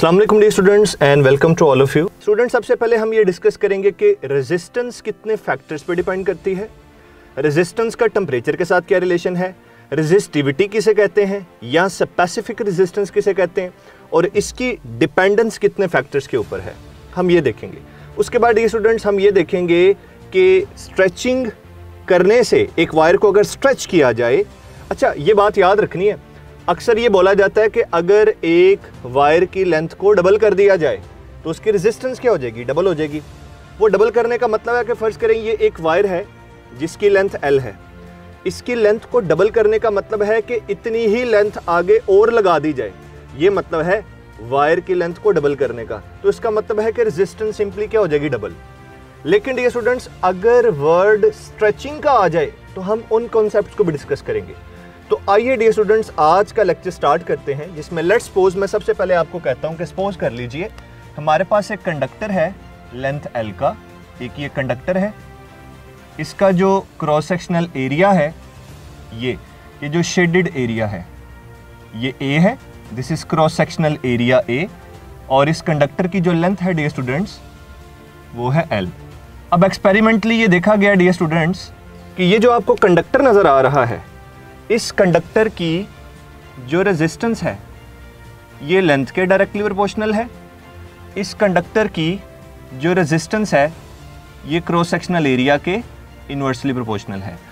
अस्सलाम वालेकुम dear students and welcome to all of you students. सबसे पहले हम ये डिस्कस करेंगे कि रेजिस्टेंस कितने फैक्टर्स पे डिपेंड करती है, रेजिस्टेंस का टेम्परेचर के साथ क्या रिलेशन है, रेजिस्टिविटी किसे कहते हैं या स्पेसिफिक रेजिस्टेंस किसे कहते हैं, और इसकी डिपेंडेंस कितने फैक्टर्स के ऊपर है, हम ये देखेंगे। उसके बाद ये स्टूडेंट्स हम ये देखेंगे कि स्ट्रेचिंग करने से एक वायर को अगर स्ट्रेच किया जाए, अच्छा ये बात याद रखनी है, अक्सर ये बोला जाता है कि अगर एक वायर की लेंथ को डबल कर दिया जाए तो उसकी रेजिस्टेंस क्या हो जाएगी, डबल हो जाएगी। वो डबल करने का मतलब है कि फ़र्ज़ करें ये एक वायर है जिसकी लेंथ L है, इसकी लेंथ को डबल करने का मतलब है कि इतनी ही लेंथ आगे और लगा दी जाए, ये मतलब है वायर की लेंथ को डबल करने का। तो इसका मतलब है कि रेजिस्टेंस सिंपली क्या हो जाएगी, डबल। लेकिन ये स्टूडेंट्स अगर वर्ड स्ट्रेचिंग का आ जाए तो हम उन कॉन्सेप्ट को भी डिस्कस करेंगे। तो आइए डियर स्टूडेंट्स आज का लेक्चर स्टार्ट करते हैं, जिसमें लेट्स सपोज, मैं सबसे पहले आपको कहता हूं कि सपोज कर लीजिए हमारे पास एक कंडक्टर है लेंथ L का, एक ये कंडक्टर है, इसका जो क्रॉस सेक्शनल एरिया है ये जो शेडेड एरिया है ये A है, this is cross sectional area A, और इस कंडक्टर की जो लेंथ है डियर स्टूडेंट्स वो है L। अब एक्सपेरिमेंटली ये देखा गया डियर स्टूडेंट्स कि ये जो आपको कंडक्टर नज़र आ रहा है, इस कंडक्टर की जो रेजिस्टेंस है ये लेंथ के डायरेक्टली प्रोपोर्शनल है, इस कंडक्टर की जो रेजिस्टेंस है ये क्रॉस सेक्शनल एरिया के इन्वर्सली प्रोपोर्शनल है।